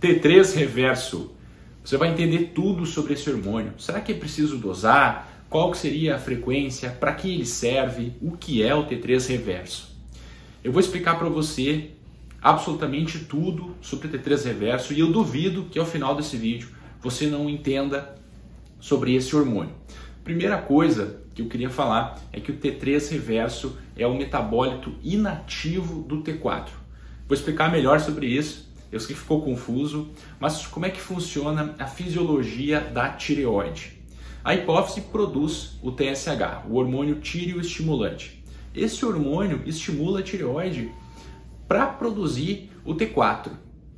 T3 reverso. Você vai entender tudo sobre esse hormônio. Será que é preciso dosar? Qual que seria a frequência? Para que ele serve? O que é o T3 reverso? Eu vou explicar para você absolutamente tudo sobre T3 reverso e eu duvido que ao final desse vídeo você não entenda sobre esse hormônio. Primeira coisa que eu queria falar é que o T3 reverso é um metabólito inativo do T4. Vou explicar melhor sobre isso, eu sei que ficou confuso, mas como é que funciona a fisiologia da tireoide? A hipófise produz o TSH, o hormônio tireoestimulante. Esse hormônio estimula a tireoide para produzir o T4,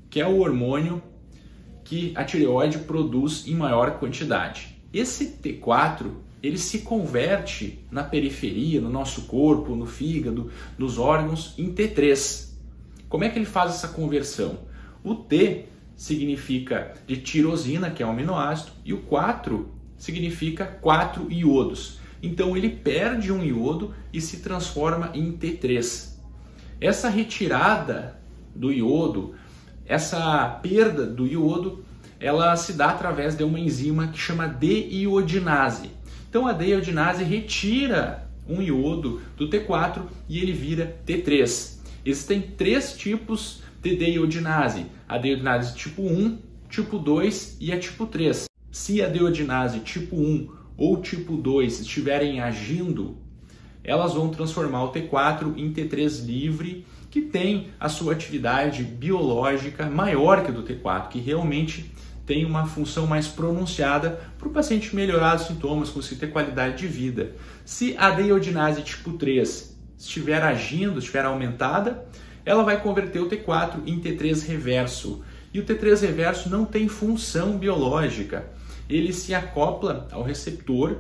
que é o hormônio que a tireoide produz em maior quantidade. Esse T4, ele se converte na periferia, no nosso corpo, no fígado, nos órgãos, em T3. Como é que ele faz essa conversão? O T significa de tirosina, que é um aminoácido, e o 4 significa 4 iodos. Então ele perde um iodo e se transforma em T3. Essa retirada do iodo, essa perda do iodo, ela se dá através de uma enzima que chama deiodinase. Então a deiodinase retira um iodo do T4 e ele vira T3. Existem três tipos de deiodinase: a deiodinase tipo 1, tipo 2 e a tipo 3. Se a deiodinase tipo 1 ou tipo 2 estiverem agindo, elas vão transformar o T4 em T3 livre, que tem a sua atividade biológica maior que a do T4, que realmente tem uma função mais pronunciada para o paciente melhorar os sintomas, conseguir ter qualidade de vida. Se a deiodinase tipo 3 estiver agindo, estiver aumentada, ela vai converter o T4 em T3 reverso. E o T3 reverso não tem função biológica. Ele se acopla ao receptor,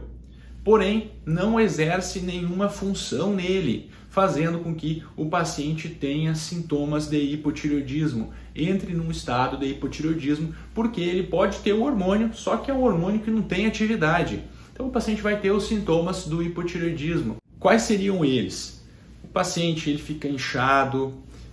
porém não exerce nenhuma função nele, fazendo com que o paciente tenha sintomas de hipotireoidismo, entre num estado de hipotireoidismo, porque ele pode ter o hormônio, só que é um hormônio que não tem atividade. Então o paciente vai ter os sintomas do hipotireoidismo. Quais seriam eles? O paciente ele fica inchado,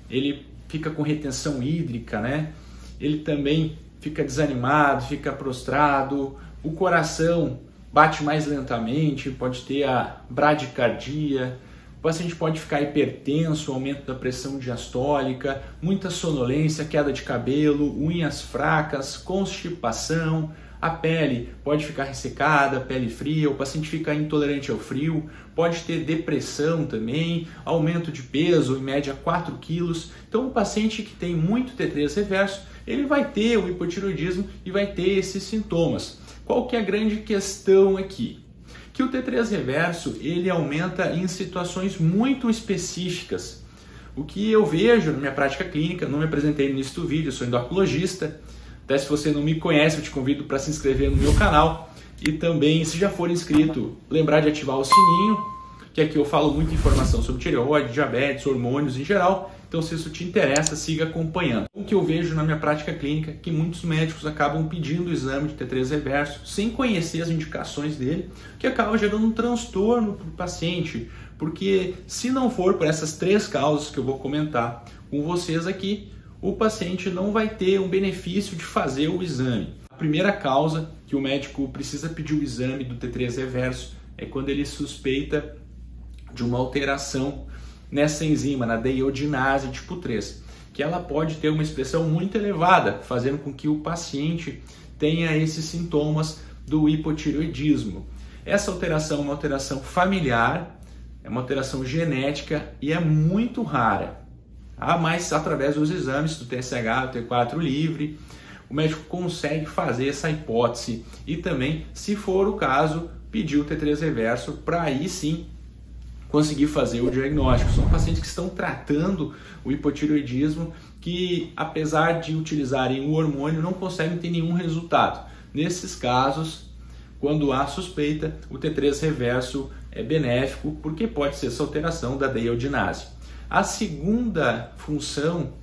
ele fica com retenção hídrica, né? Ele também fica desanimado, fica prostrado, o coração bate mais lentamente, pode ter a bradicardia, o paciente pode ficar hipertenso, aumento da pressão diastólica, muita sonolência, queda de cabelo, unhas fracas, constipação, a pele pode ficar ressecada, pele fria, o paciente fica intolerante ao frio, pode ter depressão também, aumento de peso, em média 4 quilos. Então o paciente que tem muito T3 reverso, ele vai ter o hipotireoidismo e vai ter esses sintomas. Qual que é a grande questão aqui? Que o T3 reverso ele aumenta em situações muito específicas. O que eu vejo na minha prática clínica, não me apresentei no início do vídeo, eu sou endocrinologista, até se você não me conhece, eu te convido para se inscrever no meu canal e também, se já for inscrito, lembrar de ativar o sininho, que aqui eu falo muita informação sobre tireoide, diabetes, hormônios em geral. Então, se isso te interessa, siga acompanhando. O que eu vejo na minha prática clínica é que muitos médicos acabam pedindo o exame de T3 reverso sem conhecer as indicações dele, que acaba gerando um transtorno para o paciente, porque se não for por essas três causas que eu vou comentar com vocês aqui, o paciente não vai ter um benefício de fazer o exame. A primeira causa que o médico precisa pedir o exame do T3 reverso é quando ele suspeita de uma alteração nessa enzima, na deiodinase tipo 3, que ela pode ter uma expressão muito elevada, fazendo com que o paciente tenha esses sintomas do hipotireoidismo. Essa alteração é uma alteração familiar, é uma alteração genética e é muito rara. Mas através dos exames do TSH, do T4 livre, o médico consegue fazer essa hipótese e também, se for o caso, pedir o T3 reverso para aí sim conseguir fazer o diagnóstico. São pacientes que estão tratando o hipotireoidismo que, apesar de utilizarem o hormônio, não conseguem ter nenhum resultado. Nesses casos, quando há suspeita, o T3 reverso é benéfico porque pode ser essa alteração da deiodinase. A segunda função,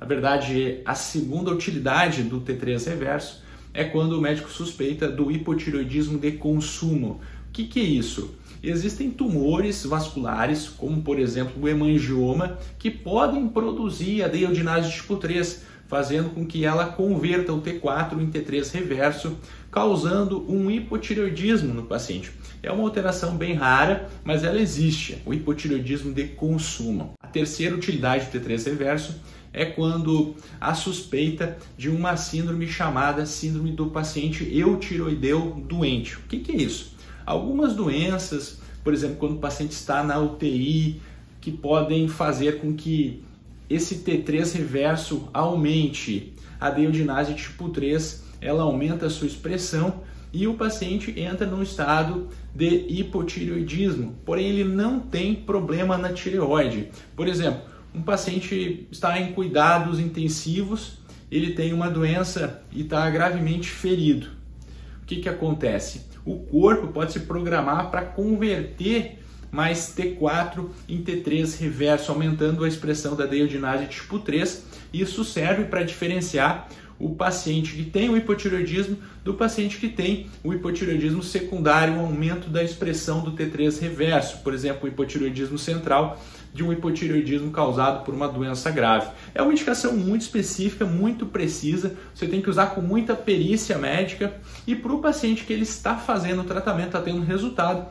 na verdade, a segunda utilidade do T3 reverso é quando o médico suspeita do hipotireoidismo de consumo. O que é isso? Existem tumores vasculares, como por exemplo o hemangioma, que podem produzir a deiodinase tipo 3, fazendo com que ela converta o T4 em T3 reverso, causando um hipotireoidismo no paciente. É uma alteração bem rara, mas ela existe, o hipotireoidismo de consumo. A terceira utilidade do T3 reverso é quando há suspeita de uma síndrome chamada síndrome do paciente eutiroideu doente. O que é isso? Algumas doenças, por exemplo, quando o paciente está na UTI, que podem fazer com que esse T3 reverso aumente. A deiodinase tipo 3, ela aumenta a sua expressão e o paciente entra num estado de hipotireoidismo, porém ele não tem problema na tireoide. Por exemplo, um paciente está em cuidados intensivos, ele tem uma doença e está gravemente ferido. O que acontece? O corpo pode se programar para converter mais T4 em T3 reverso, aumentando a expressão da deiodinase tipo 3. Isso serve para diferenciar o paciente que tem o hipotireoidismo do paciente que tem o hipotireoidismo secundário, o aumento da expressão do T3 reverso, por exemplo, o hipotireoidismo central, de um hipotireoidismo causado por uma doença grave. É uma indicação muito específica, muito precisa, você tem que usar com muita perícia médica e para o paciente que ele está fazendo o tratamento, está tendo resultado,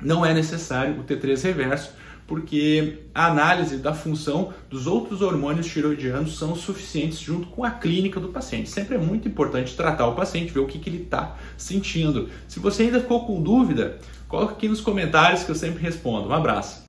não é necessário o T3 reverso, porque a análise da função dos outros hormônios tireoidianos são suficientes junto com a clínica do paciente. Sempre é muito importante tratar o paciente, ver o que ele está sentindo. Se você ainda ficou com dúvida, coloca aqui nos comentários que eu sempre respondo. Um abraço!